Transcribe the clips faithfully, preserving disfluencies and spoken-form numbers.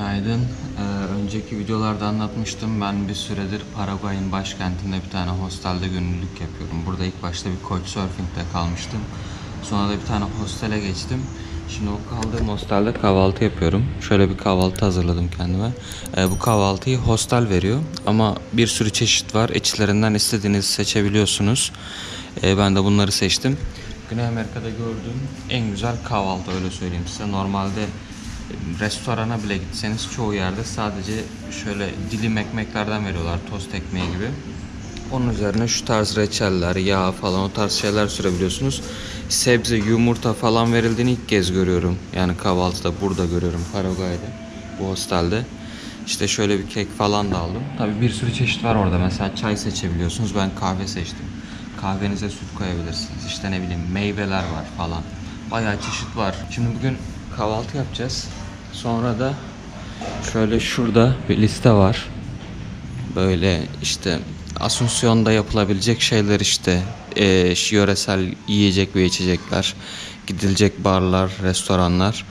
Günaydın. Ee, önceki videolarda anlatmıştım. Ben bir süredir Paraguay'ın başkentinde bir tane hostelde gönüllülük yapıyorum. Burada ilk başta bir couchsurfing'de kalmıştım. Sonra da bir tane hostele geçtim. Şimdi o kaldığım hostelde kahvaltı yapıyorum. Şöyle bir kahvaltı hazırladım kendime. Ee, bu kahvaltıyı hostel veriyor. Ama bir sürü çeşit var. İçlerinden istediğinizi seçebiliyorsunuz. Ee, ben de bunları seçtim. Güney Amerika'da gördüğüm en güzel kahvaltı, öyle söyleyeyim size. Normalde restorana bile gitseniz çoğu yerde sadece şöyle dilim ekmeklerden veriyorlar, tost ekmeği gibi. Onun üzerine şu tarz reçeller, yağ falan, o tarz şeyler sürebiliyorsunuz. Sebze, yumurta falan verildiğini ilk kez görüyorum. Yani kahvaltıda burada görüyorum, Paraguay'da, bu hostelde. İşte şöyle bir kek falan da aldım. Tabii bir sürü çeşit var orada. Mesela çay seçebiliyorsunuz. Ben kahve seçtim. Kahvenize süt koyabilirsiniz. İşte ne bileyim, meyveler var falan. Bayağı çeşit var. Şimdi bugün kahvaltı yapacağız. Sonra da şöyle şurada bir liste var. Böyle işte Asunsiyon'da yapılabilecek şeyler, işte e, yöresel yiyecek ve içecekler, gidilecek barlar, restoranlar,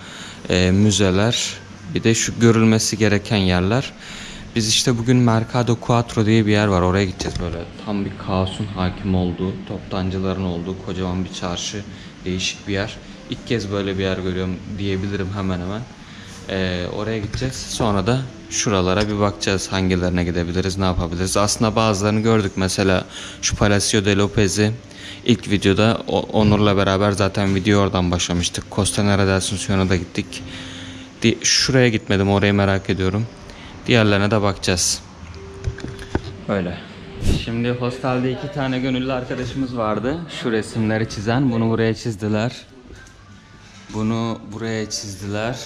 e, müzeler, bir de şu görülmesi gereken yerler. Biz işte bugün Mercado Cuatro diye bir yer var, oraya gideceğiz. Böyle tam bir kaosun hakim olduğu, toptancıların olduğu kocaman bir çarşı, değişik bir yer. İlk kez böyle bir yer görüyorum diyebilirim hemen hemen. Ee, oraya gideceğiz. Sonra da şuralara bir bakacağız, hangilerine gidebiliriz, ne yapabiliriz. Aslında bazılarını gördük. Mesela şu Palacio de Lopez'i ilk videoda Onur'la beraber zaten video oradan başlamıştık. Costanera de Asunción'a da gittik. Şuraya gitmedim, orayı merak ediyorum. Diğerlerine de bakacağız. Öyle. Şimdi hostelde iki tane gönüllü arkadaşımız vardı. Şu resimleri çizen. Bunu buraya çizdiler. Bunu buraya çizdiler.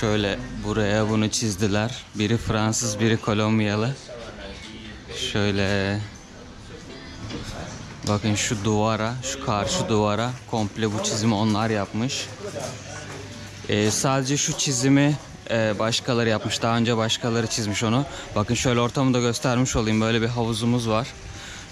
Şöyle buraya bunu çizdiler. Biri Fransız, biri Kolombiyalı. Şöyle bakın şu duvara, şu karşı duvara komple bu çizimi onlar yapmış. Ee, sadece şu çizimi e, başkaları yapmış. Daha önce başkaları çizmiş onu. Bakın şöyle ortamı da göstermiş olayım. Böyle bir havuzumuz var.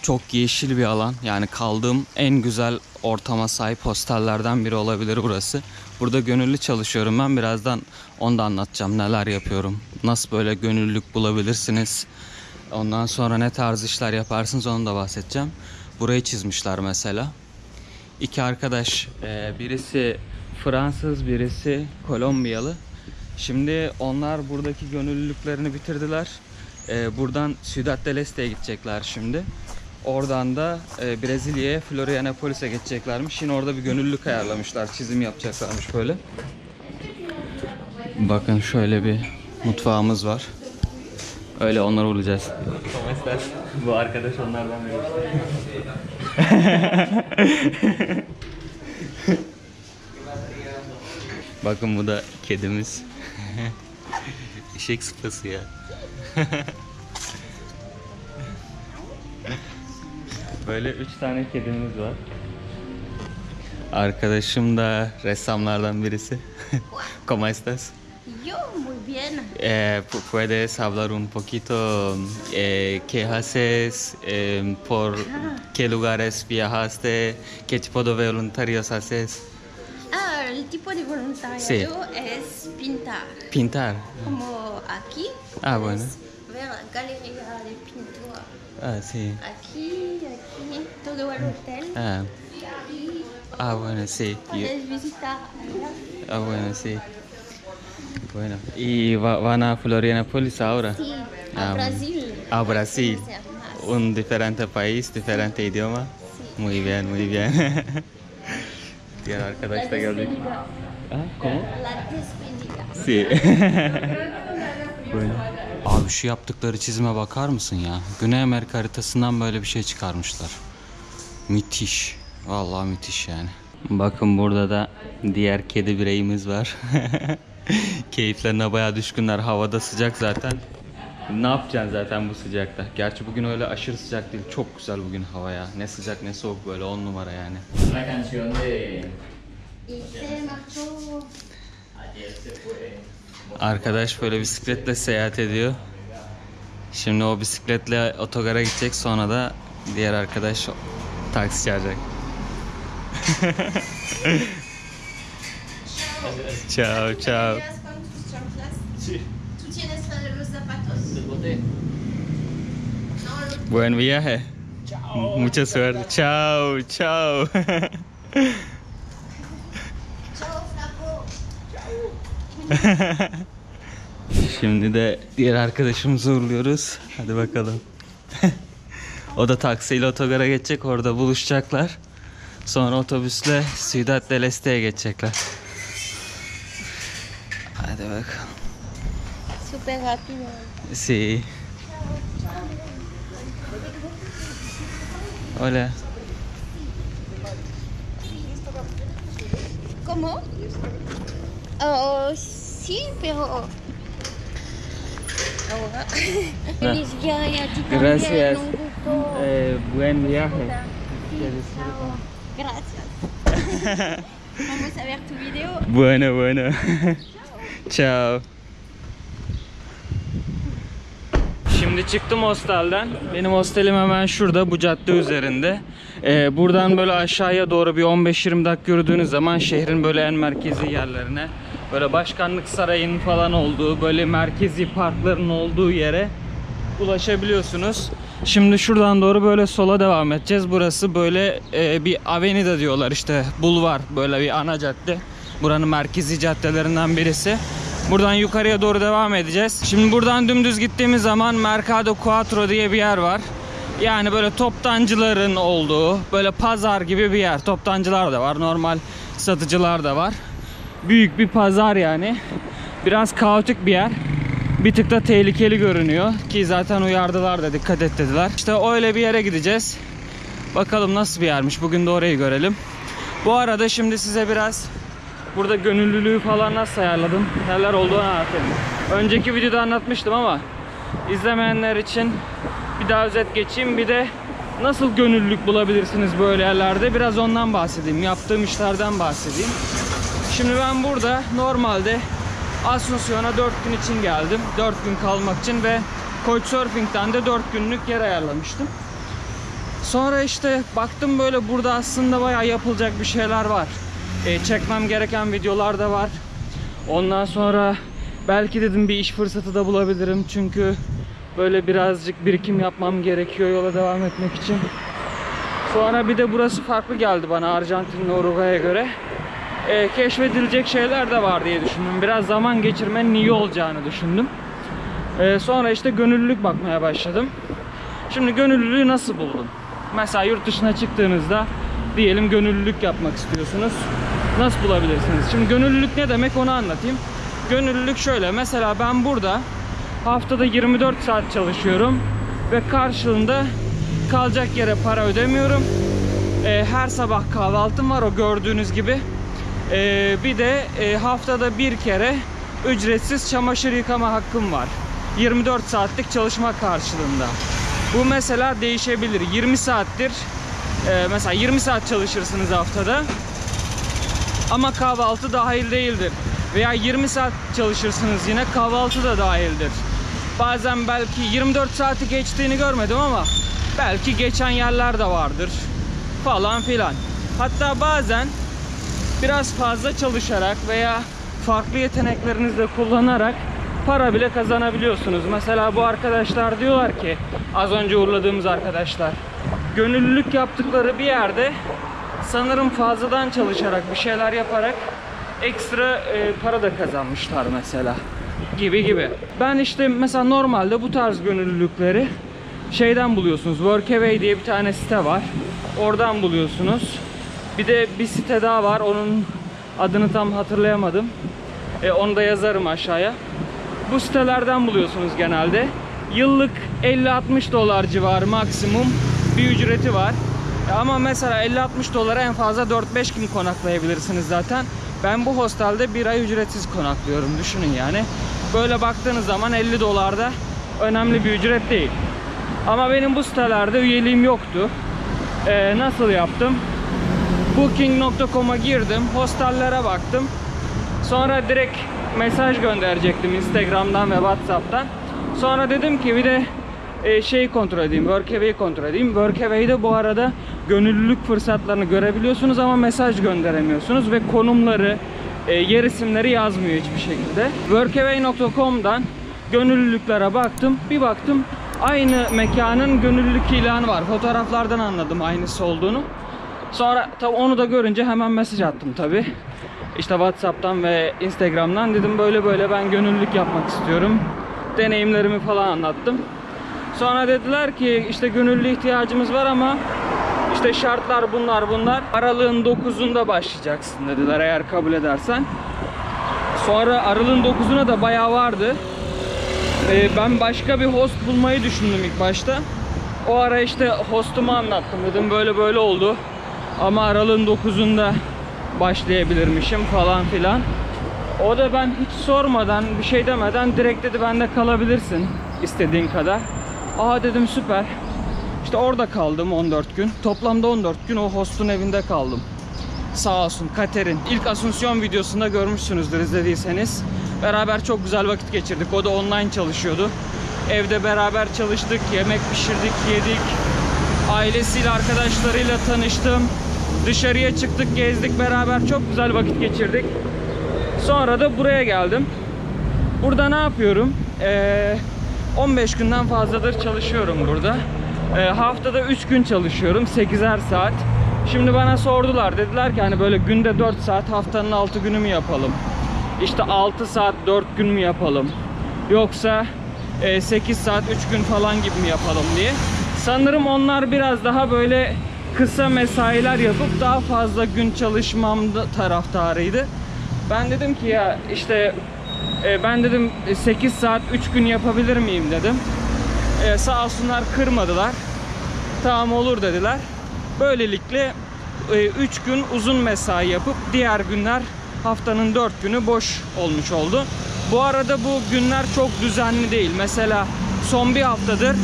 Çok yeşil bir alan. Yani kaldığım en güzel ortama sahip hostellerden biri olabilir burası. Burada gönüllü çalışıyorum ben. Birazdan onu da anlatacağım. Neler yapıyorum, nasıl böyle gönüllülük bulabilirsiniz, ondan sonra ne tarz işler yaparsınız, onu da bahsedeceğim. Burayı çizmişler mesela. İki arkadaş. Birisi Fransız, birisi Kolombiyalı. Şimdi onlar buradaki gönüllülüklerini bitirdiler. Buradan Ciudad del Este'ye gidecekler şimdi. Oradan da e, Brezilya'ya, Florianopolis'e geçeceklermiş. Şimdi orada bir gönüllülük ayarlamışlar. Çizim yapacaklarmış böyle. Bakın şöyle bir mutfağımız var. Öyle onlara uğrayacağız. Bu arkadaş onlardan biri. Bakın bu da kedimiz. Eşek sıpası ya. Böyle üç tane kedimiz var. Arkadaşım da ressamlardan birisi. ¿Cómo estás? Yo muy bien. Eh, puedes hablar un poquito eh, qué haces, eh, por qué lugares viajaste, qué tipo de voluntarios haces. Ah, el tipo de voluntario sí. Es pintar. Pintar. Como aquí. Ah, bueno. Ver la galería de pintura. Ah, sí. Aquí, aquí, todo el hotel. Ah, ah bueno, sí. Puedes visitar allá. Ah, bueno, sí. Bueno, ¿y va, van a Florianopolis ahora? Sí, a ah, Brasil. A Brasil. Un diferente país, diferente sí. idioma. Sí. Muy bien, muy bien. Diğer arkadaş da geldi. Ah, ¿cómo? La despedida. Sí. Bueno. Abi şu yaptıkları çizime bakar mısın ya? Güney Amerika haritasından böyle bir şey çıkarmışlar. Müthiş. Vallahi müthiş yani. Bakın burada da diğer kedi bireyimiz var. Keyiflerine bayağı düşkünler. Havada sıcak zaten. Ne yapacaksın zaten bu sıcakta? Gerçi bugün öyle aşırı sıcak değil. Çok güzel bugün hava ya. Ne sıcak ne soğuk, böyle on numara yani. Arkadaş böyle bisikletle seyahat ediyor. Şimdi o bisikletle otogara gidecek. Sonra da diğer arkadaş taksi çağıracak. Ciao, ciao. Tienes los zapatos. Buen viaje. Chao. Mucha suerte. Chao, chao. Şimdi de diğer arkadaşımızı uğurluyoruz. Hadi bakalım. O da taksiyle otogara geçecek. Orada buluşacaklar. Sonra otobüsle Ciudad del Este'ye geçecekler. Hadi bakalım. Super rápido. Sí. Hola. ¿Cómo? Oh, sí, pero... Feliz viaje a ti también. Gracias. Eh, buen viaje. Gracias. Vamos a ver tu video. Bueno, bueno. Ciao. Şimdi çıktım hostelden. Benim hostelim hemen şurada, bu cadde üzerinde. Ee, buradan böyle aşağıya doğru bir on beş yirmi dakika yürüdüğünüz zaman şehrin böyle en merkezi yerlerine, böyle başkanlık sarayının falan olduğu, böyle merkezi parkların olduğu yere ulaşabiliyorsunuz. Şimdi şuradan doğru böyle sola devam edeceğiz. Burası böyle e, bir avenida diyorlar işte, bulvar, böyle bir ana cadde. Buranın merkezi caddelerinden birisi. Buradan yukarıya doğru devam edeceğiz. Şimdi buradan dümdüz gittiğimiz zaman Mercado Cuatro diye bir yer var. Yani böyle toptancıların olduğu, böyle pazar gibi bir yer. Toptancılar da var, normal satıcılar da var. Büyük bir pazar yani. Biraz kaotik bir yer. Bir tık da tehlikeli görünüyor. Ki zaten uyardılar da, dikkat et dediler. İşte öyle bir yere gideceğiz. Bakalım nasıl bir yermiş. Bugün de orayı görelim. Bu arada şimdi size biraz... Burada gönüllülüğü falan nasıl ayarladım, neler olduğunu anlatayım. Önceki videoda anlatmıştım ama izlemeyenler için bir daha özet geçeyim. Bir de nasıl gönüllülük bulabilirsiniz böyle yerlerde, biraz ondan bahsedeyim. Yaptığım işlerden bahsedeyim. Şimdi ben burada normalde Asunción'a dört gün için geldim. dört gün kalmak için ve Couchsurfing'den de dört günlük yer ayarlamıştım. Sonra işte baktım böyle burada aslında bayağı yapılacak bir şeyler var. E, çekmem gereken videolar da var. Ondan sonra belki dedim bir iş fırsatı da bulabilirim. Çünkü böyle birazcık birikim yapmam gerekiyor yola devam etmek için. Sonra bir de burası farklı geldi bana Arjantin'le Uruguay'a göre. E, keşfedilecek şeyler de var diye düşündüm. Biraz zaman geçirmenin iyi olacağını düşündüm. E, sonra işte gönüllülük bakmaya başladım. Şimdi gönüllülüğü nasıl buldum? Mesela yurt dışına çıktığınızda diyelim gönüllülük yapmak istiyorsunuz. Nasıl bulabilirsiniz? Şimdi gönüllülük ne demek onu anlatayım. Gönüllülük şöyle. Mesela ben burada haftada yirmi dört saat çalışıyorum. Ve karşılığında kalacak yere para ödemiyorum. Ee, her sabah kahvaltım var, o gördüğünüz gibi. Ee, bir de e, haftada bir kere ücretsiz çamaşır yıkama hakkım var. yirmi dört saatlik çalışma karşılığında. Bu mesela değişebilir. yirmi saattir. Ee, mesela yirmi saat çalışırsınız haftada ama kahvaltı dahil değildir. Veya yirmi saat çalışırsınız, yine kahvaltı da dahildir. Bazen belki yirmi dört saati geçtiğini görmedim ama belki geçen yerler de vardır falan filan. Hatta bazen biraz fazla çalışarak veya farklı yeteneklerinizi de kullanarak para bile kazanabiliyorsunuz. Mesela bu arkadaşlar diyorlar ki, az önce uğurladığımız arkadaşlar, gönüllülük yaptıkları bir yerde sanırım fazladan çalışarak, bir şeyler yaparak ekstra e, para da kazanmışlar mesela, gibi gibi. Ben işte mesela normalde bu tarz gönüllülükleri şeyden buluyorsunuz. Workaway diye bir tane site var. Oradan buluyorsunuz. Bir de bir site daha var. Onun adını tam hatırlayamadım. E, onu da yazarım aşağıya. Bu sitelerden buluyorsunuz genelde. Yıllık elli altmış dolar civarı maksimum bir ücreti var. Ama mesela elli altmış dolara en fazla dört beş gün konaklayabilirsiniz zaten. Ben bu hostelde bir ay ücretsiz konaklıyorum. Düşünün yani. Böyle baktığınız zaman elli dolarda önemli bir ücret değil. Ama benim bu sitelerde üyeliğim yoktu. Ee, nasıl yaptım? booking nokta com'a girdim. Hostellere baktım. Sonra direkt mesaj gönderecektim Instagram'dan ve WhatsApp'tan. Sonra dedim ki bir de şeyi kontrol edeyim, Workaway'i kontrol edeyim. Workaway'de bu arada gönüllülük fırsatlarını görebiliyorsunuz ama mesaj gönderemiyorsunuz ve konumları, e, yer isimleri yazmıyor hiçbir şekilde. Workaway nokta com'dan gönüllülüklere baktım. Bir baktım aynı mekanın gönüllülük ilanı var. Fotoğraflardan anladım aynısı olduğunu. Sonra tabii onu da görünce hemen mesaj attım tabii. İşte WhatsApp'tan ve Instagram'dan dedim böyle böyle ben gönüllülük yapmak istiyorum. Deneyimlerimi falan anlattım. Sonra dediler ki işte gönüllü ihtiyacımız var ama işte şartlar bunlar bunlar. Aralığın dokuzunda başlayacaksın dediler eğer kabul edersen. Sonra aralığın dokuzuna da bayağı vardı. Ee, ben başka bir host bulmayı düşündüm ilk başta. O ara işte hostumu anlattım dedim böyle böyle oldu. Ama aralığın dokuzunda başlayabilirmişim falan filan. O da ben hiç sormadan bir şey demeden direkt dedi bende kalabilirsin istediğin kadar. Aa dedim süper. İşte orada kaldım on dört gün. Toplamda on dört gün o hostun evinde kaldım. Sağ olsun Katerin. İlk Asunción videosunda görmüşsünüzdür izlediyseniz. Beraber çok güzel vakit geçirdik. O da online çalışıyordu. Evde beraber çalıştık, yemek pişirdik, yedik. Ailesiyle, arkadaşlarıyla tanıştım. Dışarıya çıktık, gezdik beraber. Çok güzel vakit geçirdik. Sonra da buraya geldim. Burada ne yapıyorum? Ee, on beş günden fazladır çalışıyorum burada. Ee, haftada üç gün çalışıyorum. sekizer saat. Şimdi bana sordular. Dediler ki hani böyle günde dört saat haftanın altı günü mü yapalım? İşte altı saat dört gün mü yapalım? Yoksa e, sekiz saat üç gün falan gibi mi yapalım diye. Sanırım onlar biraz daha böyle kısa mesailer yapıp daha fazla gün çalışmam taraftarıydı. Ben dedim ki ya işte e, ben dedim sekiz saat üç gün yapabilir miyim dedim. E, sağ olsunlar kırmadılar. Tamam olur dediler. Böylelikle e, üç gün uzun mesai yapıp diğer günler haftanın dört günü boş olmuş oldu. Bu arada bu günler çok düzenli değil. Mesela son bir haftadır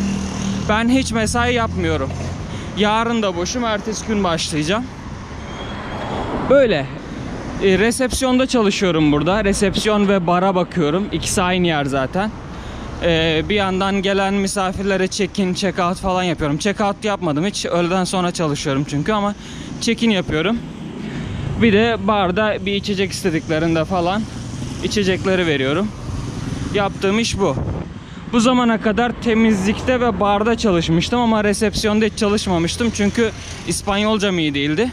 ben hiç mesai yapmıyorum. Yarın da boşum, ertesi gün başlayacağım. Böyle. E, resepsiyonda çalışıyorum burada. Resepsiyon ve bara bakıyorum. İkisi aynı yer zaten. E, bir yandan gelen misafirlere check-in, check-out falan yapıyorum. Check-out yapmadım hiç. Öğleden sonra çalışıyorum çünkü ama check-in yapıyorum. Bir de barda bir içecek istediklerinde falan içecekleri veriyorum. Yaptığım iş bu. Bu zamana kadar temizlikte ve barda çalışmıştım ama resepsiyonda hiç çalışmamıştım. Çünkü İspanyolcam iyi değildi.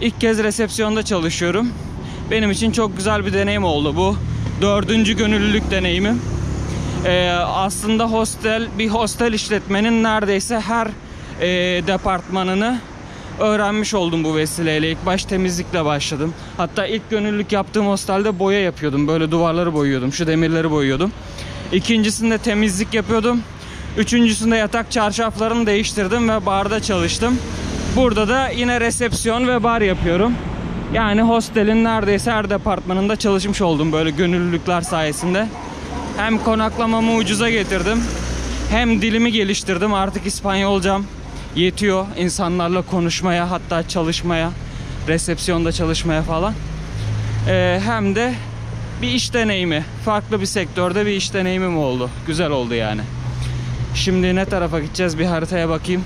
İlk kez resepsiyonda çalışıyorum. Benim için çok güzel bir deneyim oldu bu. Dördüncü gönüllülük deneyimim. Ee, aslında hostel, bir hostel işletmenin neredeyse her e, departmanını öğrenmiş oldum bu vesileyle. İlk baş temizlikle başladım. Hatta ilk gönüllülük yaptığım hostelde boya yapıyordum. Böyle duvarları boyuyordum. Şu demirleri boyuyordum. İkincisinde temizlik yapıyordum. Üçüncüsünde yatak çarşaflarını değiştirdim ve barda çalıştım. Burada da yine resepsiyon ve bar yapıyorum. Yani hostelin neredeyse her departmanında çalışmış oldum böyle gönüllülükler sayesinde. Hem konaklamamı ucuza getirdim. Hem dilimi geliştirdim. Artık İspanyolcam yetiyor insanlarla konuşmaya, hatta çalışmaya, resepsiyonda çalışmaya falan. Ee, hem de bir iş deneyimi, farklı bir sektörde bir iş deneyimim oldu. Güzel oldu yani. Şimdi ne tarafa gideceğiz? Bir haritaya bakayım.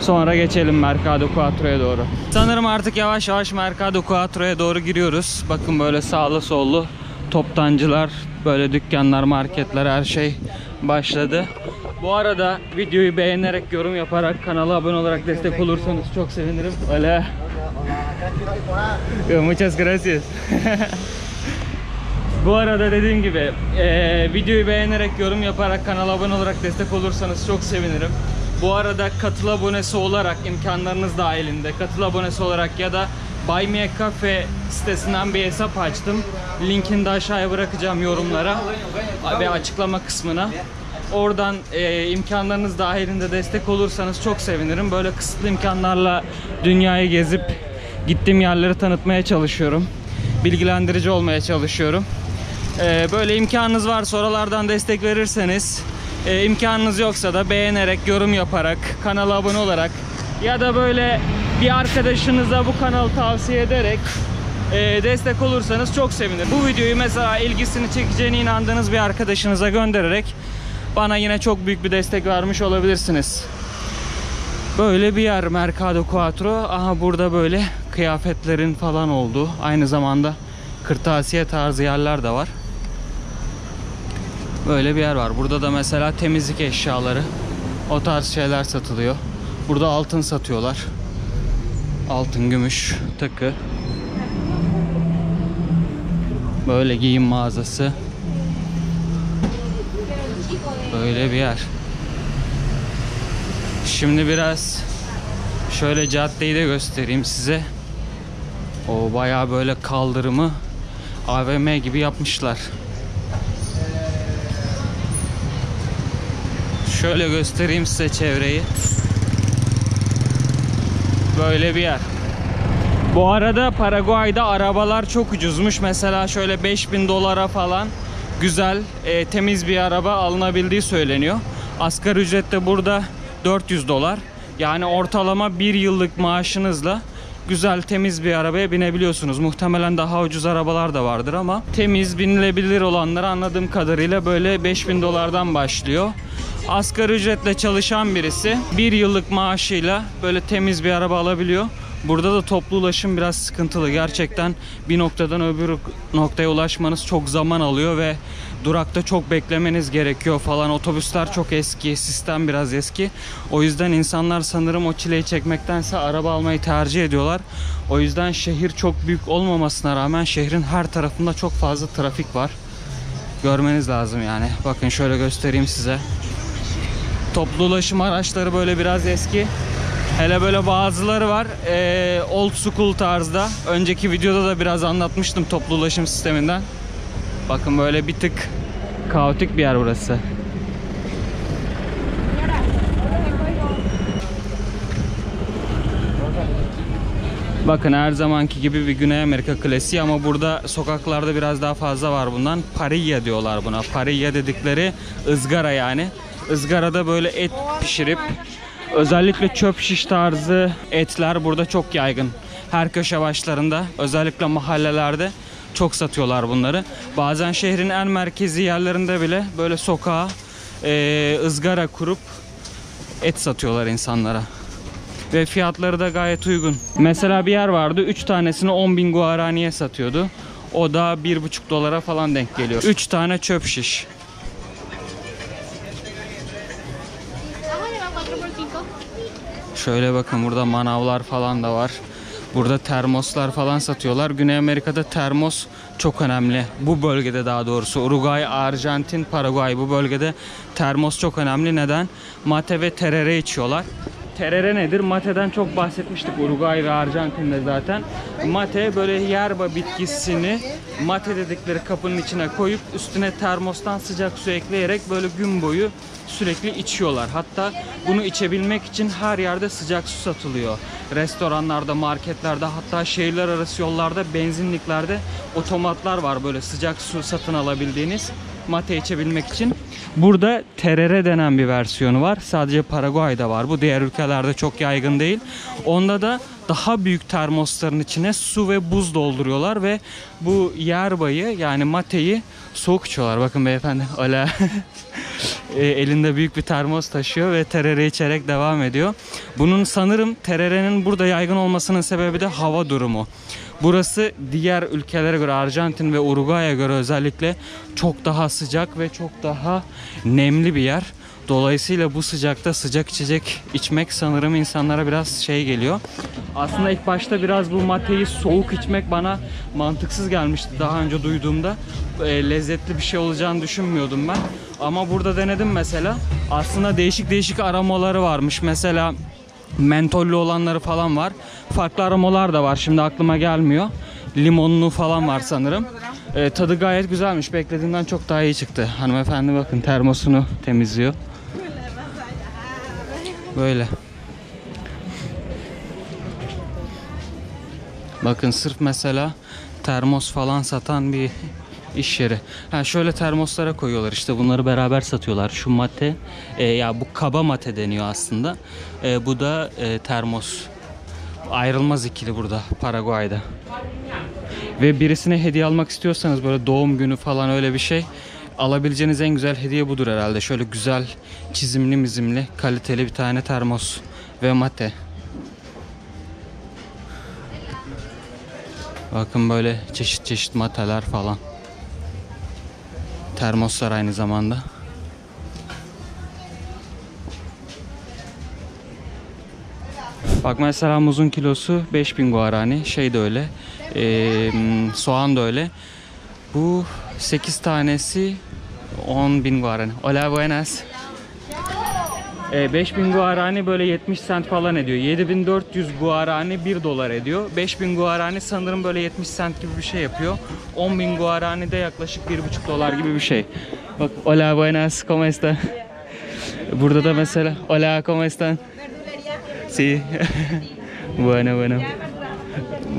Sonra geçelim Mercado Cuatro'ya doğru. Sanırım artık yavaş yavaş Mercado Cuatro'ya doğru giriyoruz. Bakın böyle sağlı sollu toptancılar, böyle dükkanlar, marketler, her şey başladı. Bu arada videoyu beğenerek, yorum yaparak, kanala abone olarak destek olursanız çok sevinirim. Hola. Muchas gracias. Bu arada dediğim gibi e, videoyu beğenerek, yorum yaparak, kanala abone olarak destek olursanız çok sevinirim. Bu arada katıl abonesi olarak, imkanlarınız dahilinde katıl abonesi olarak ya da Buy Me A Coffee sitesinden bir hesap açtım. Linkini de aşağıya bırakacağım yorumlara ve açıklama kısmına. Oradan e, imkanlarınız dahilinde destek olursanız çok sevinirim. Böyle kısıtlı imkanlarla dünyayı gezip gittiğim yerleri tanıtmaya çalışıyorum. Bilgilendirici olmaya çalışıyorum. E, böyle imkanınız varsa oralardan destek verirseniz, e, imkanınız yoksa da beğenerek, yorum yaparak, kanala abone olarak ya da böyle bir arkadaşınıza bu kanalı tavsiye ederek e, destek olursanız çok sevinirim. Bu videoyu mesela ilgisini çekeceğine inandığınız bir arkadaşınıza göndererek bana yine çok büyük bir destek vermiş olabilirsiniz. Böyle bir yer Mercado Cuatro. Aha burada böyle kıyafetlerin falan olduğu, aynı zamanda kırtasiye tarzı yerler de var. Böyle bir yer var. Burada da mesela temizlik eşyaları, o tarz şeyler satılıyor. Burada altın satıyorlar. Altın, gümüş, takı. Böyle giyim mağazası. Böyle bir yer. Şimdi biraz şöyle caddeyi de göstereyim size. O bayağı böyle kaldırımı A V M gibi yapmışlar. Şöyle göstereyim size çevreyi. Böyle bir yer. Bu arada Paraguay'da arabalar çok ucuzmuş. Mesela şöyle beş bin dolara falan güzel, e, temiz bir araba alınabildiği söyleniyor. Asgari ücret de burada dört yüz dolar. Yani ortalama bir yıllık maaşınızla güzel, temiz bir arabaya binebiliyorsunuz. Muhtemelen daha ucuz arabalar da vardır ama temiz, binilebilir olanları anladığım kadarıyla böyle beş bin dolardan başlıyor. Asgari ücretle çalışan birisi bir yıllık maaşıyla böyle temiz bir araba alabiliyor. Burada da toplu ulaşım biraz sıkıntılı. Gerçekten bir noktadan öbür noktaya ulaşmanız çok zaman alıyor ve durakta çok beklemeniz gerekiyor falan. Otobüsler çok eski, sistem biraz eski. O yüzden insanlar sanırım o çileyi çekmektense araba almayı tercih ediyorlar. O yüzden şehir çok büyük olmamasına rağmen şehrin her tarafında çok fazla trafik var. Görmeniz lazım yani. Bakın şöyle göstereyim size. Toplu ulaşım araçları böyle biraz eski. Hele böyle bazıları var, ee, old school tarzda. Önceki videoda da biraz anlatmıştım toplu ulaşım sisteminden. Bakın böyle bir tık kaotik bir yer burası. Bakın her zamanki gibi bir Güney Amerika klasiği ama burada sokaklarda biraz daha fazla var bundan. Parilla diyorlar buna. Parilla dedikleri ızgara yani. Izgarada böyle et pişirip, özellikle çöp şiş tarzı etler burada çok yaygın. Her köşe başlarında, özellikle mahallelerde çok satıyorlar bunları. Bazen şehrin en merkezi yerlerinde bile böyle sokağa e, ızgara kurup et satıyorlar insanlara. Ve fiyatları da gayet uygun. Mesela bir yer vardı, üç tanesini on bin guaraniye satıyordu. O da bir buçuk dolara falan denk geliyor. üç tane çöp şiş. Şöyle bakın, burada manavlar falan da var. Burada termoslar falan satıyorlar. Güney Amerika'da termos çok önemli. Bu bölgede daha doğrusu. Uruguay, Arjantin, Paraguay bu bölgede termos çok önemli. Neden? Mate ve terere içiyorlar. Terere nedir? Mate'den çok bahsetmiştik Uruguay ve Arjantin'de zaten. Mate böyle yerba bitkisini mate dedikleri kabın içine koyup üstüne termostan sıcak su ekleyerek böyle gün boyu sürekli içiyorlar. Hatta bunu içebilmek için her yerde sıcak su satılıyor. Restoranlarda, marketlerde, hatta şehirler arası yollarda, benzinliklerde otomatlar var böyle sıcak su satın alabildiğiniz. Mate içebilmek için. Burada terere denen bir versiyonu var. Sadece Paraguay'da var. Bu diğer ülkelerde çok yaygın değil. Onda da daha büyük termosların içine su ve buz dolduruyorlar ve bu yerbayı yani mateyi soğuk içiyorlar. Bakın beyefendi ala e, elinde büyük bir termos taşıyor ve terere içerek devam ediyor. Bunun sanırım tererenin burada yaygın olmasının sebebi de hava durumu. Burası diğer ülkelere göre, Arjantin ve Uruguay'a göre özellikle çok daha sıcak ve çok daha nemli bir yer. Dolayısıyla bu sıcakta sıcak içecek içmek sanırım insanlara biraz şey geliyor. Aslında ilk başta biraz bu mateyi soğuk içmek bana mantıksız gelmişti. Daha önce duyduğumda e, lezzetli bir şey olacağını düşünmüyordum ben. Ama burada denedim mesela. Aslında değişik değişik aromaları varmış. Mesela mentollü olanları falan var. Farklı aromalar da var. Şimdi aklıma gelmiyor. Limonlu falan var sanırım. E, tadı gayet güzelmiş. Beklediğimden çok daha iyi çıktı. Hanımefendi bakın termosunu temizliyor. Böyle. Bakın sırf mesela termos falan satan bir iş yeri. Ha şöyle termoslara koyuyorlar işte, bunları beraber satıyorlar. Şu mate, e, ya bu kaba mate deniyor aslında. E, bu da e, termos. Ayrılmaz ikili burada Paraguay'da. Ve birisine hediye almak istiyorsanız böyle doğum günü falan öyle bir şey, alabileceğiniz en güzel hediye budur herhalde. Şöyle güzel çizimli mizimli kaliteli bir tane termos ve mate. Bakın böyle çeşit çeşit mateler falan. Termoslar aynı zamanda. Bak mesela muzun kilosu beş bin guarani. Şey de öyle. Ee, soğan da öyle. Bu sekiz tanesi on bin guarani. Hola buenas. E, beş bin guarani böyle yetmiş sent falan ediyor. yedi bin dört yüz guarani bir dolar ediyor. beş bin guarani sanırım böyle yetmiş sent gibi bir şey yapıyor. on bin guarani de yaklaşık bir buçuk dolar gibi bir şey. Bak, hola buenas, ¿cómo está? Burada da mesela, hola, ¿cómo están? Sí. Bueno, bueno.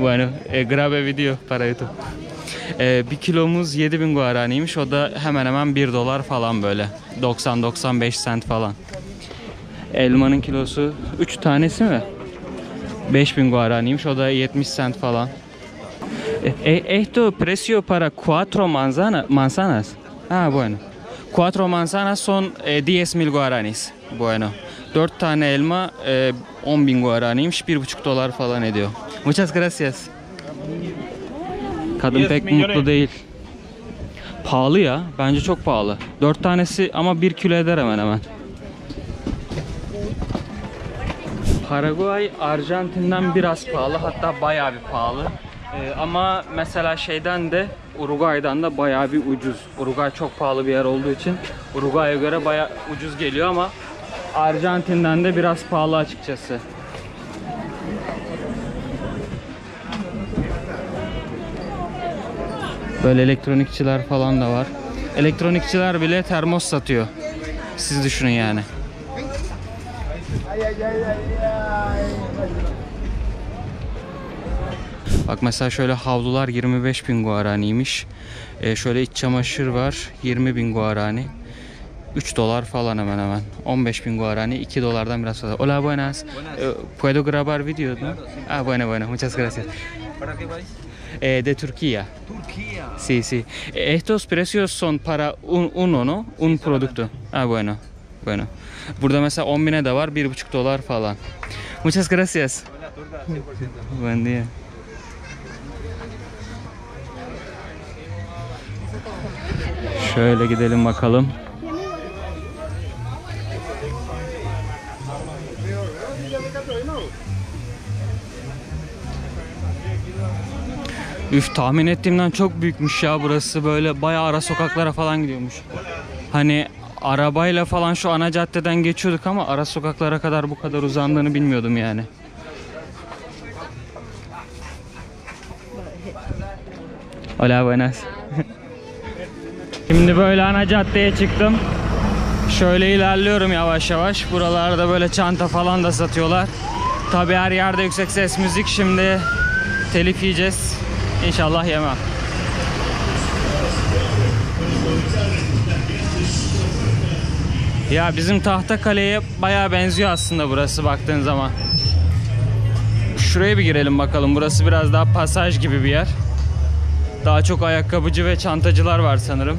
Bueno, e, grabe video para YouTube. Ee, bir kilomuz yedi bin guaraniymiş. O da hemen hemen bir dolar falan böyle. doksan doksan beş sent falan. Elmanın kilosu üç tanesi mi? beş bin guaraniymiş. O da yetmiş sent falan. Esto precio para cuatro manzanas. Ah, bueno. Cuatro manzanas son diez mil guaranis. Bueno. dört tane elma e, on bin guaraniymiş. bir buçuk dolar falan ediyor. Muchas gracias. Kadın pek mutlu değil. Pahalı ya. Bence çok pahalı. Dört tanesi ama bir kilo eder hemen hemen. Paraguay Arjantin'den biraz pahalı. Hatta bayağı bir pahalı. Ee, ama mesela şeyden de Uruguay'dan da bayağı bir ucuz. Uruguay çok pahalı bir yer olduğu için Uruguay'a göre bayağı ucuz geliyor ama Arjantin'den de biraz pahalı açıkçası. Böyle elektronikçiler falan da var. Elektronikçiler bile termos satıyor. Siz düşünün yani. Bak mesela şöyle havlular yirmi beş bin guaraniymiş. Ee, şöyle iç çamaşır var yirmi bin guarani. üç dolar falan hemen hemen. on beş bin guarani iki dolardan biraz fazla. Hola buenas. Puedo grabar video? Ah bueno bueno. Muchas gracias. Eh, de Turquía. Turquía. Sí, sí. Estos precios son para un, uno, ¿no? Un producto. Ah, bueno. Bueno. Burada mesela on bine de var, bir buçuk dolar falan. Muchas gracias. Buen día. Şöyle gidelim bakalım. Üf, tahmin ettiğimden çok büyükmüş ya burası, böyle bayağı ara sokaklara falan gidiyormuş. Hani arabayla falan şu ana caddeden geçiyorduk ama ara sokaklara kadar bu kadar uzandığını bilmiyordum yani. Hola buenas. Şimdi böyle ana caddeye çıktım. Şöyle ilerliyorum yavaş yavaş. Buralarda böyle çanta falan da satıyorlar. Tabii her yerde yüksek ses müzik, şimdi telif yiyeceğiz. İnşallah yemem. Ya bizim Tahtakale'ye bayağı benziyor aslında burası baktığın zaman. Şuraya bir girelim bakalım. Burası biraz daha pasaj gibi bir yer. Daha çok ayakkabıcı ve çantacılar var sanırım.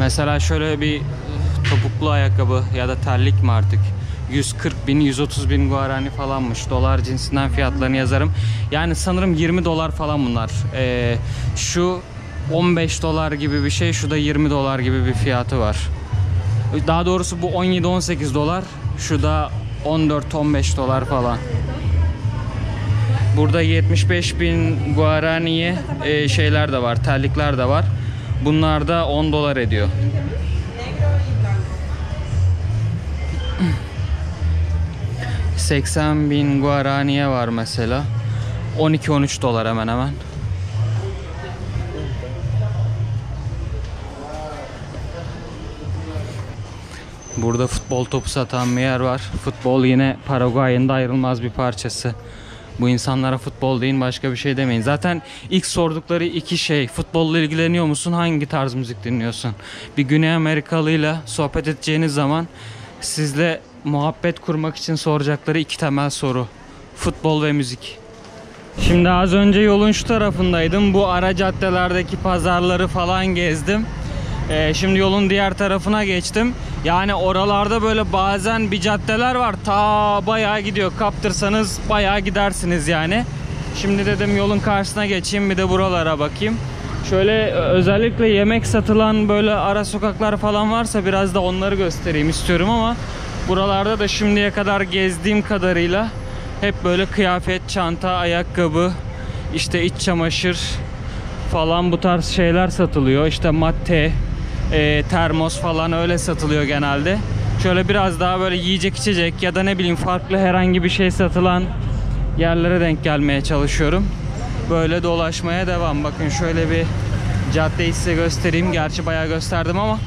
Mesela şöyle bir topuklu ayakkabı ya da terlik mi artık? yüz kırk bin, yüz otuz bin guarani falanmış. Dolar cinsinden fiyatlarını yazarım. Yani sanırım yirmi dolar falan bunlar. Ee, şu on beş dolar gibi bir şey. Şu da yirmi dolar gibi bir fiyatı var. Daha doğrusu bu on yedi on sekiz dolar. Şu da on dört on beş dolar falan. Burada yetmiş beş bin guaraniye e, şeyler de var. Terlikler de var. Bunlar da on dolar ediyor. seksen bin guaraniye var mesela. on iki on üç dolar hemen hemen. Burada futbol topu satan bir yer var. Futbol yine Paraguay'ın da ayrılmaz bir parçası. Bu insanlara futbol deyin, başka bir şey demeyin. Zaten ilk sordukları iki şey: futbolla ilgileniyor musun? Hangi tarz müzik dinliyorsun? Bir Güney Amerikalıyla sohbet edeceğiniz zaman sizle muhabbet kurmak için soracakları iki temel soru: futbol ve müzik. Şimdi az önce yolun şu tarafındaydım. Bu ara caddelerdeki pazarları falan gezdim. Ee, şimdi yolun diğer tarafına geçtim. Yani oralarda böyle bazen bir caddeler var, ta bayağı gidiyor. Kaptırsanız bayağı gidersiniz yani. Şimdi dedim yolun karşısına geçeyim, bir de buralara bakayım. Şöyle özellikle yemek satılan böyle ara sokaklar falan varsa biraz da onları göstereyim istiyorum ama buralarda da şimdiye kadar gezdiğim kadarıyla hep böyle kıyafet, çanta, ayakkabı, işte iç çamaşır falan bu tarz şeyler satılıyor. İşte matte, e, termos falan öyle satılıyor genelde. Şöyle biraz daha böyle yiyecek içecek ya da ne bileyim farklı herhangi bir şey satılan yerlere denk gelmeye çalışıyorum. Böyle dolaşmaya devam. Bakın şöyle bir caddeyi size göstereyim. Gerçi bayağı gösterdim ama.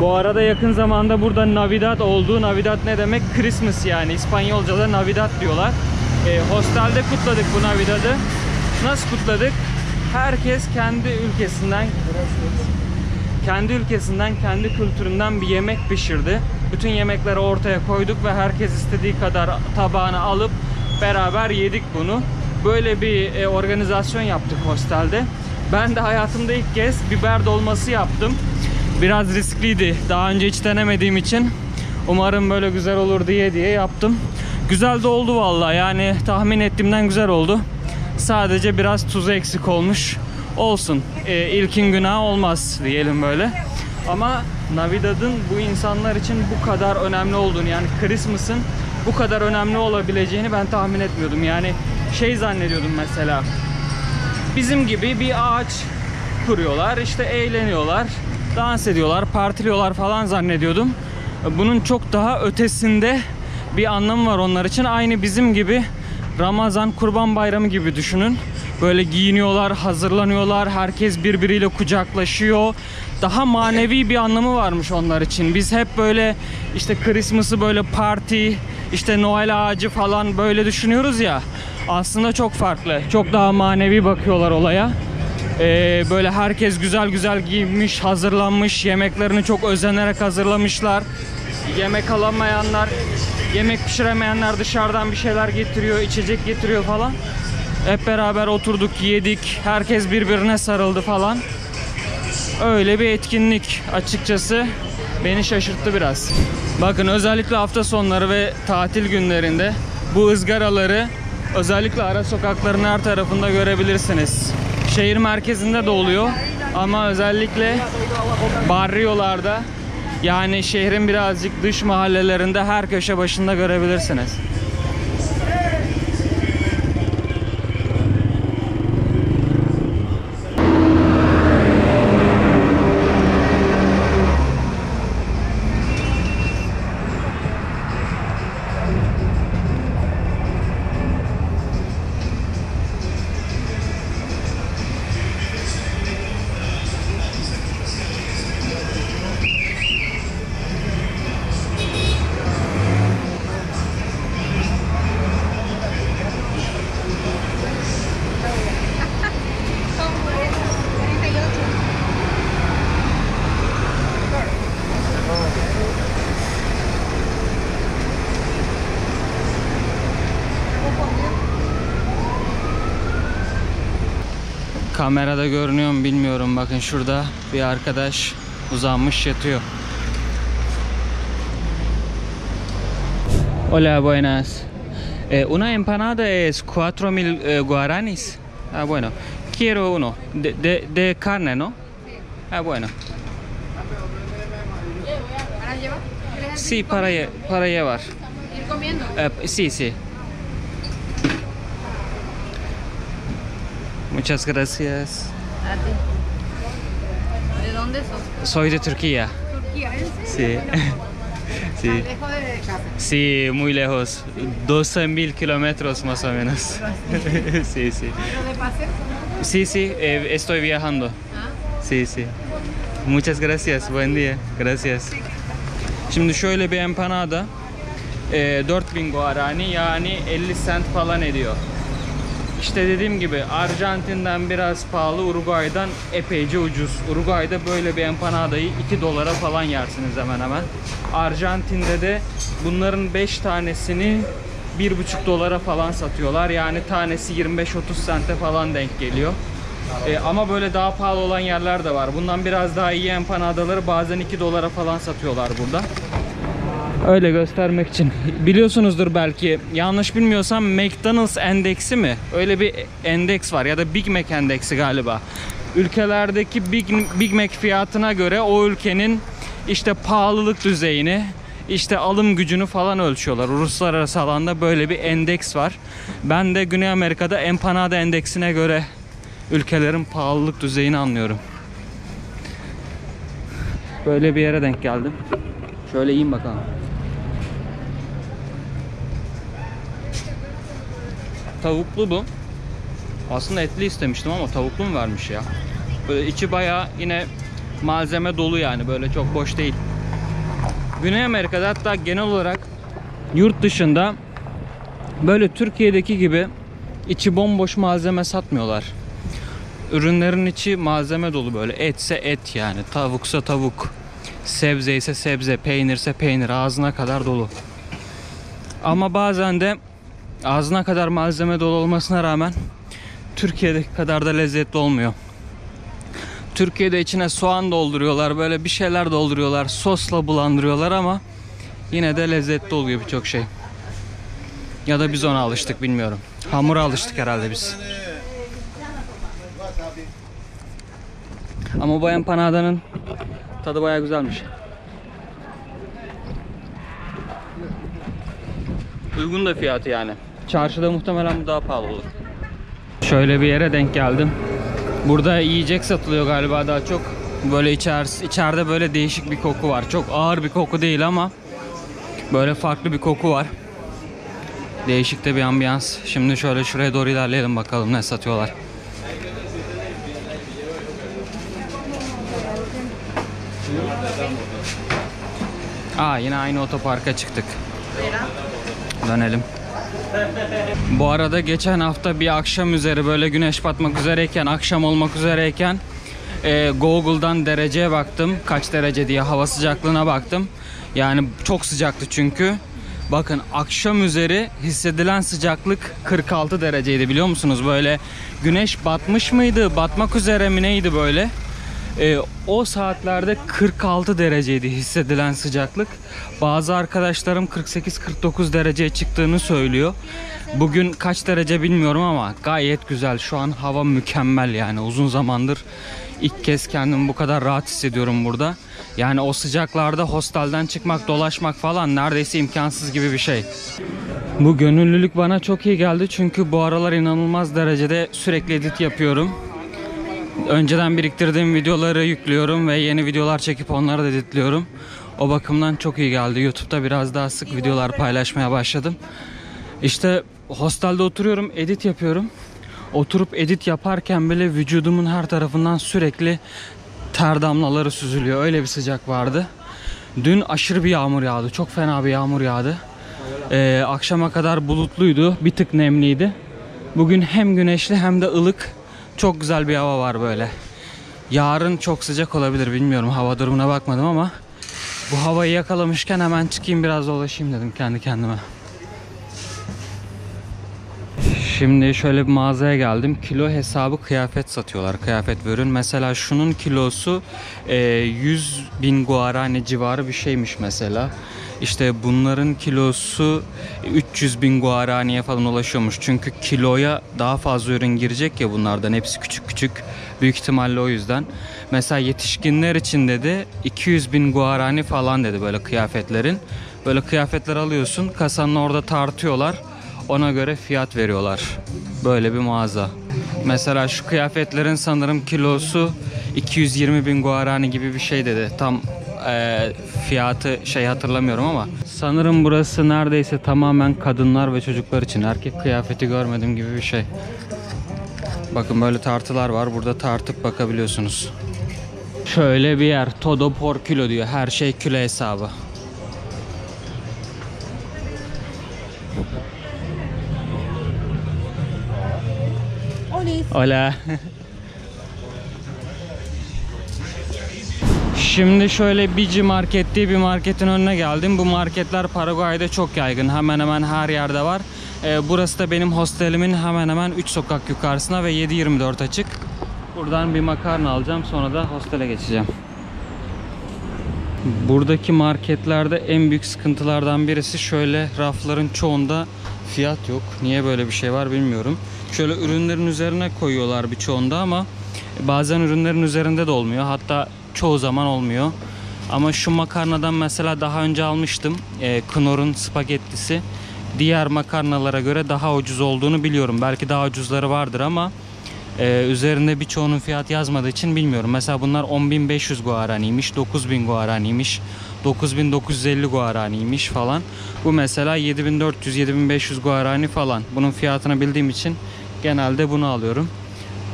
Bu arada yakın zamanda burada Navidad oldu. Navidad ne demek? Christmas yani. İspanyolca'da Navidad diyorlar. E, hostelde kutladık bu Navidad'ı. Nasıl kutladık? Herkes kendi ülkesinden kendi ülkesinden, kendi kültüründen bir yemek pişirdi. Bütün yemekleri ortaya koyduk ve herkes istediği kadar tabağını alıp beraber yedik bunu. Böyle bir e, organizasyon yaptık hostelde. Ben de hayatımda ilk kez biber dolması yaptım. Biraz riskliydi. Daha önce hiç denemediğim için. Umarım böyle güzel olur diye diye yaptım. Güzel de oldu vallahi. Yani tahmin ettiğimden güzel oldu. Sadece biraz tuzu eksik olmuş. Olsun. E, ilkin günahı olmaz diyelim böyle. Ama Navidad'ın bu insanlar için bu kadar önemli olduğunu, yani Christmas'ın bu kadar önemli olabileceğini ben tahmin etmiyordum. Yani şey zannediyordum mesela. Bizim gibi bir ağaç kuruyorlar, işte eğleniyorlar, dans ediyorlar, partiliyorlar falan zannediyordum. Bunun çok daha ötesinde bir anlamı var onlar için. Aynı bizim gibi Ramazan, Kurban Bayramı gibi düşünün. Böyle giyiniyorlar, hazırlanıyorlar, herkes birbiriyle kucaklaşıyor. Daha manevi bir anlamı varmış onlar için. Biz hep böyle işte Christmas'ı böyle parti, işte Noel ağacı falan böyle düşünüyoruz ya. Aslında çok farklı. Çok daha manevi bakıyorlar olaya. Ee, böyle herkes güzel güzel giyinmiş, hazırlanmış. Yemeklerini çok özenerek hazırlamışlar. Yemek alamayanlar, yemek pişiremeyenler dışarıdan bir şeyler getiriyor, içecek getiriyor falan. Hep beraber oturduk, yedik. Herkes birbirine sarıldı falan. Öyle bir etkinlik açıkçası beni şaşırttı biraz. Bakın özellikle hafta sonları ve tatil günlerinde bu ızgaraları özellikle ara sokakların her tarafında görebilirsiniz. Şehir merkezinde de oluyor ama özellikle barriyolarda, yani şehrin birazcık dış mahallelerinde her köşe başında görebilirsiniz. Kamerada görünüyor mu bilmiyorum. Bakın şurada bir arkadaş uzanmış yatıyor. Hola, buenas. Eh, una empanada es cuatro mil eh, guaranis. Ah, bueno. Quiero uno de, de, de carne, ¿no? Ah, bueno. Sí, para, para llevar. ¿Ir comiendo? Eh, sí, sí. Muchas gracias. ¿De dónde sos? Soy de Turquía. ¿Turquía? Sí. Sí. ¿Lejos de casa? Sí, muy lejos. doce mil kilómetros más o menos. Sí, sí. ¿Pero de paseo? Sí, sí, eh, estoy viajando. Sí, sí. Muchas gracias. Buen día. Gracias. Şimdi şöyle bir empanada e, dört bin guarani yani elli sent falan ediyor. İşte dediğim gibi Arjantin'den biraz pahalı, Uruguay'dan epeyce ucuz. Uruguay'da böyle bir empanadayı iki dolara falan yersiniz hemen hemen. Arjantin'de de bunların beş tanesini bir buçuk dolara falan satıyorlar. Yani tanesi yirmi beş otuz sente falan denk geliyor. E, ama böyle daha pahalı olan yerler de var. Bundan biraz daha iyi empanadaları bazen iki dolara falan satıyorlar burada. Öyle göstermek için. Biliyorsunuzdur belki, yanlış bilmiyorsam McDonald's endeksi mi? Öyle bir endeks var ya da Big Mac endeksi galiba. Ülkelerdeki Big, Big Mac fiyatına göre o ülkenin işte pahalılık düzeyini, işte alım gücünü falan ölçüyorlar. Uluslararası alanda böyle bir endeks var. Ben de Güney Amerika'da empanada endeksine göre ülkelerin pahalılık düzeyini anlıyorum. Böyle bir yere denk geldim. Şöyle yiyeyim bakalım. Tavuklu bu. Aslında etli istemiştim ama tavuklu mu vermiş ya? Böyle içi bayağı yine malzeme dolu yani, böyle çok boş değil. Güney Amerika'da, hatta genel olarak yurt dışında böyle Türkiye'deki gibi içi bomboş malzeme satmıyorlar. Ürünlerin içi malzeme dolu, böyle etse et yani, tavuksa tavuk, sebze ise sebze, peynirse peynir, ağzına kadar dolu. Ama bazen de ağzına kadar malzeme dolu olmasına rağmen Türkiye'deki kadar da lezzetli olmuyor. Türkiye'de içine soğan dolduruyorlar, böyle bir şeyler dolduruyorlar, sosla bulandırıyorlar ama yine de lezzetli oluyor birçok şey. Ya da biz ona alıştık, bilmiyorum. Hamura alıştık herhalde biz. Ama bu empanadanın tadı bayağı güzelmiş. Uygun da fiyatı yani. Çarşıda muhtemelen bu daha pahalı olur. Şöyle bir yere denk geldim. Burada yiyecek satılıyor galiba daha çok. Böyle içer, içeride böyle değişik bir koku var. Çok ağır bir koku değil ama böyle farklı bir koku var. Değişik de bir ambiyans. Şimdi şöyle şuraya doğru ilerleyelim bakalım ne satıyorlar. Aa, yine aynı otoparka çıktık. Dönelim. Bu arada geçen hafta bir akşam üzeri, böyle güneş batmak üzereyken, akşam olmak üzereyken e, Google'dan dereceye baktım. Kaç derece diye, hava sıcaklığına baktım. Yani çok sıcaktı çünkü. Bakın, akşam üzeri hissedilen sıcaklık kırk altı dereceydi, biliyor musunuz? Böyle güneş batmış mıydı, batmak üzere mi neydi böyle? E, o saatlerde kırk altı dereceydi hissedilen sıcaklık. Bazı arkadaşlarım kırk sekiz kırk dokuz dereceye çıktığını söylüyor. Bugün kaç derece bilmiyorum ama gayet güzel. Şu an hava mükemmel yani. Uzun zamandır ilk kez kendimi bu kadar rahat hissediyorum burada. Yani o sıcaklarda hostelden çıkmak, dolaşmak falan neredeyse imkansız gibi bir şey. Bu gönüllülük bana çok iyi geldi çünkü bu aralar inanılmaz derecede sürekli edit yapıyorum. Önceden biriktirdiğim videoları yüklüyorum ve yeni videolar çekip onları da editliyorum. O bakımdan çok iyi geldi. YouTube'da biraz daha sık videolar paylaşmaya başladım. İşte hostelde oturuyorum, edit yapıyorum. Oturup edit yaparken bile vücudumun her tarafından sürekli ter damlaları süzülüyor. Öyle bir sıcak vardı. Dün aşırı bir yağmur yağdı. Çok fena bir yağmur yağdı. Ee, akşama kadar bulutluydu. Bir tık nemliydi. Bugün hem güneşli hem de ılık. Çok güzel bir hava var böyle. Yarın çok sıcak olabilir, bilmiyorum. Hava durumuna bakmadım ama bu havayı yakalamışken hemen çıkayım biraz dolaşayım dedim kendi kendime. Şimdi şöyle bir mağazaya geldim. Kilo hesabı kıyafet satıyorlar. Kıyafet ve ürün. Mesela şunun kilosu yüz bin guarani civarı bir şeymiş mesela. İşte bunların kilosu üç yüz bin guaraniye falan ulaşıyormuş. Çünkü kiloya daha fazla ürün girecek ya bunlardan. Hepsi küçük küçük. Büyük ihtimalle o yüzden. Mesela yetişkinler için dedi iki yüz bin guarani falan dedi böyle kıyafetlerin. Böyle kıyafetler alıyorsun. Kasanın orada tartıyorlar. Ona göre fiyat veriyorlar. Böyle bir mağaza. Mesela şu kıyafetlerin sanırım kilosu iki yüz yirmi bin guarani gibi bir şey dedi. Tam e, fiyatı şey hatırlamıyorum ama. Sanırım burası neredeyse tamamen kadınlar ve çocuklar için. Erkek kıyafeti görmedim gibi bir şey. Bakın böyle tartılar var. Burada tartıp bakabiliyorsunuz. Şöyle bir yer. Todo por kilo diyor. Her şey kilo hesabı. Hola. Şimdi şöyle Bici Market diye bir marketin önüne geldim. Bu marketler Paraguay'da çok yaygın. Hemen hemen her yerde var. Ee, burası da benim hostelimin hemen hemen üç sokak yukarısına ve yedi yirmi dört açık. Buradan bir makarna alacağım, sonra da hostele geçeceğim. Buradaki marketlerde en büyük sıkıntılardan birisi şöyle, rafların çoğunda fiyat yok. Niye böyle bir şey var bilmiyorum. Şöyle ürünlerin üzerine koyuyorlar birçoğunda ama bazen ürünlerin üzerinde de olmuyor. Hatta çoğu zaman olmuyor. Ama şu makarnadan mesela daha önce almıştım. E, Knorr'un spagettisi. Diğer makarnalara göre daha ucuz olduğunu biliyorum. Belki daha ucuzları vardır ama e, üzerinde birçoğunun fiyat yazmadığı için bilmiyorum. Mesela bunlar on bin beş yüz guaraniymiş, dokuz bin guaraniymiş, dokuz bin dokuz yüz elli guaraniymiş falan. Bu mesela yedi bin dört yüz yedi bin beş yüz guarani falan. Bunun fiyatını bildiğim için genelde bunu alıyorum.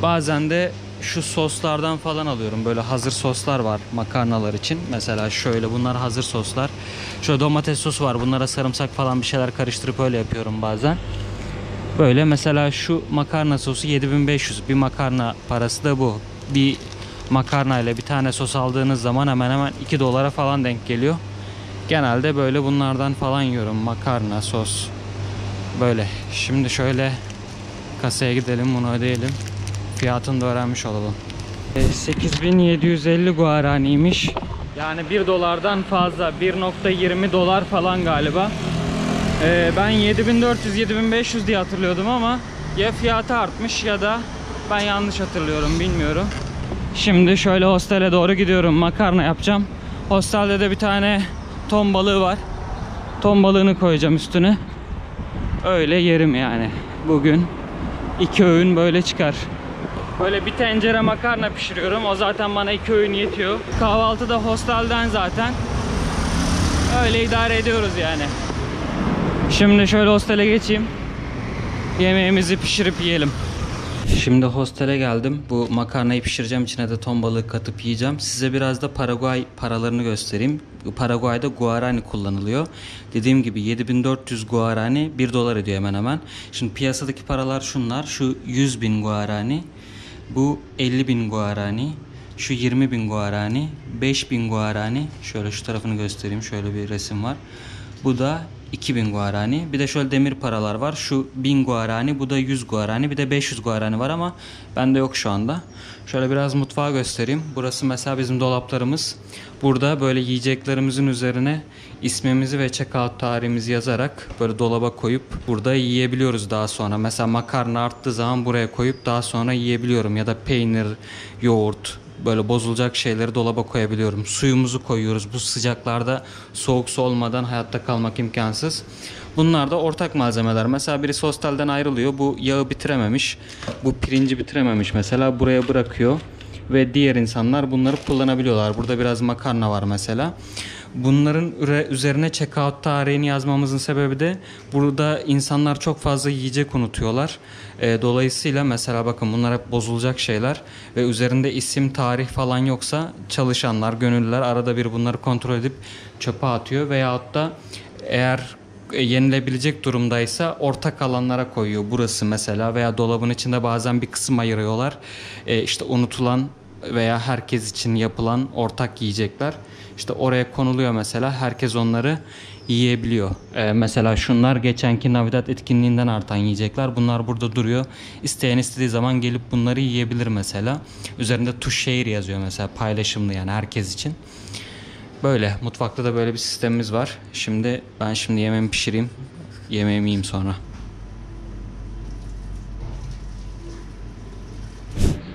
Bazen de şu soslardan falan alıyorum. Böyle hazır soslar var makarnalar için. Mesela şöyle, bunlar hazır soslar. Şöyle domates sosu var. Bunlara sarımsak falan bir şeyler karıştırıp öyle yapıyorum bazen. Böyle mesela şu makarna sosu yedi bin beş yüz. Bir makarna parası da bu. Bir makarna ile bir tane sos aldığınız zaman hemen hemen iki dolara falan denk geliyor. Genelde böyle bunlardan falan yiyorum. Makarna, sos. Böyle. Şimdi şöyle kasaya gidelim, bunu ödeyelim. Fiyatını da öğrenmiş olalım. sekiz bin yedi yüz elli guaraniymiş. Yani bir dolardan fazla. bir nokta yirmi dolar falan galiba. Ee, ben yedi bin dört yüz yedi bin beş yüz diye hatırlıyordum ama ya fiyatı artmış ya da ben yanlış hatırlıyorum, bilmiyorum. Şimdi şöyle hostele doğru gidiyorum. Makarna yapacağım. Hostelde de bir tane ton balığı var. Ton balığını koyacağım üstüne. Öyle yerim yani. Bugün iki öğün böyle çıkar. Böyle bir tencere makarna pişiriyorum. O zaten bana iki öğün yetiyor. Kahvaltı da hostelden zaten. Öyle idare ediyoruz yani. Şimdi şöyle hostele geçeyim. Yemeğimizi pişirip yiyelim. Şimdi hostele geldim. Bu makarnayı pişireceğim. İçine de ton balığı katıp yiyeceğim. Size biraz da Paraguay paralarını göstereyim. Paraguay'da guarani kullanılıyor. Dediğim gibi yedi bin dört yüz guarani bir dolar ediyor hemen hemen. Şimdi piyasadaki paralar şunlar. Şu yüz bin guarani. Bu elli bin guarani, şu yirmi bin guarani, beş bin guarani, şöyle şu tarafını göstereyim, şöyle bir resim var. Bu da iki bin guarani, bir de şöyle demir paralar var, şu bin guarani, bu da yüz guarani, bir de beş yüz guarani var ama bende yok şu anda. Şöyle biraz mutfağı göstereyim. Burası mesela bizim dolaplarımız. Burada böyle yiyeceklerimizin üzerine ismimizi ve check-out tarihimizi yazarak böyle dolaba koyup burada yiyebiliyoruz daha sonra. Mesela makarna arttığı zaman buraya koyup daha sonra yiyebiliyorum. Ya da peynir, yoğurt, böyle bozulacak şeyleri dolaba koyabiliyorum. Suyumuzu koyuyoruz. Bu sıcaklarda soğuk su olmadan hayatta kalmak imkansız. Bunlar da ortak malzemeler. Mesela birisi hostelden ayrılıyor. Bu yağı bitirememiş. Bu pirinci bitirememiş mesela. Buraya bırakıyor. Ve diğer insanlar bunları kullanabiliyorlar. Burada biraz makarna var mesela. Bunların üzerine check-out tarihini yazmamızın sebebi de burada insanlar çok fazla yiyecek unutuyorlar. Dolayısıyla mesela bakın bunlar hep bozulacak şeyler ve üzerinde isim, tarih falan yoksa çalışanlar, gönüllüler arada bir bunları kontrol edip çöpe atıyor veyahut da eğer yenilebilecek durumdaysa ortak alanlara koyuyor. Burası mesela veya dolabın içinde bazen bir kısım ayırıyorlar. E işte unutulan veya herkes için yapılan ortak yiyecekler. İşte oraya konuluyor mesela. Herkes onları yiyebiliyor. E mesela şunlar geçenki Navidad etkinliğinden artan yiyecekler. Bunlar burada duruyor. İsteyen istediği zaman gelip bunları yiyebilir mesela. Üzerinde tuş şehir yazıyor mesela. Paylaşımlı yani herkes için. Böyle. Mutfakta da böyle bir sistemimiz var. Şimdi ben şimdi yemeğimi pişireyim. Yemeğimi yiyeyim sonra.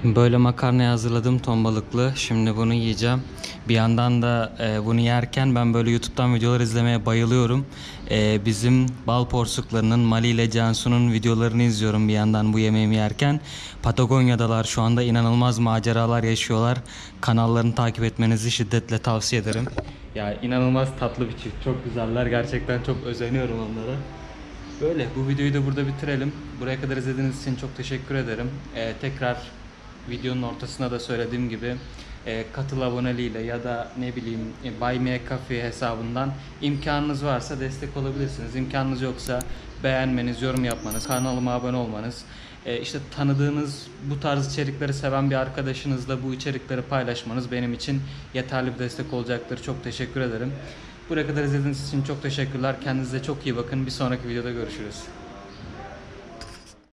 Böyle makarna hazırladım ton balıklı. Şimdi bunu yiyeceğim. Bir yandan da e, bunu yerken ben böyle YouTube'dan videolar izlemeye bayılıyorum. E, bizim bal porsuklarının, Mali ile Cansu'nun videolarını izliyorum bir yandan bu yemeğimi yerken. Patagonya'dalar şu anda, inanılmaz maceralar yaşıyorlar. Kanallarını takip etmenizi şiddetle tavsiye ederim. Ya inanılmaz tatlı bir çift, çok güzeller. Gerçekten çok özeniyorum onlara. Böyle bu videoyu da burada bitirelim. Buraya kadar izlediğiniz için çok teşekkür ederim. E, tekrar videonun ortasına da söylediğim gibi e, katıl aboneliğiyle ya da ne bileyim e, Buy Me A Coffee hesabından imkanınız varsa destek olabilirsiniz. İmkanınız yoksa beğenmeniz, yorum yapmanız, kanalıma abone olmanız, e, işte tanıdığınız bu tarz içerikleri seven bir arkadaşınızla bu içerikleri paylaşmanız benim için yeterli bir destek olacaktır. Çok teşekkür ederim. Buraya kadar izlediğiniz için çok teşekkürler. Kendinize çok iyi bakın. Bir sonraki videoda görüşürüz.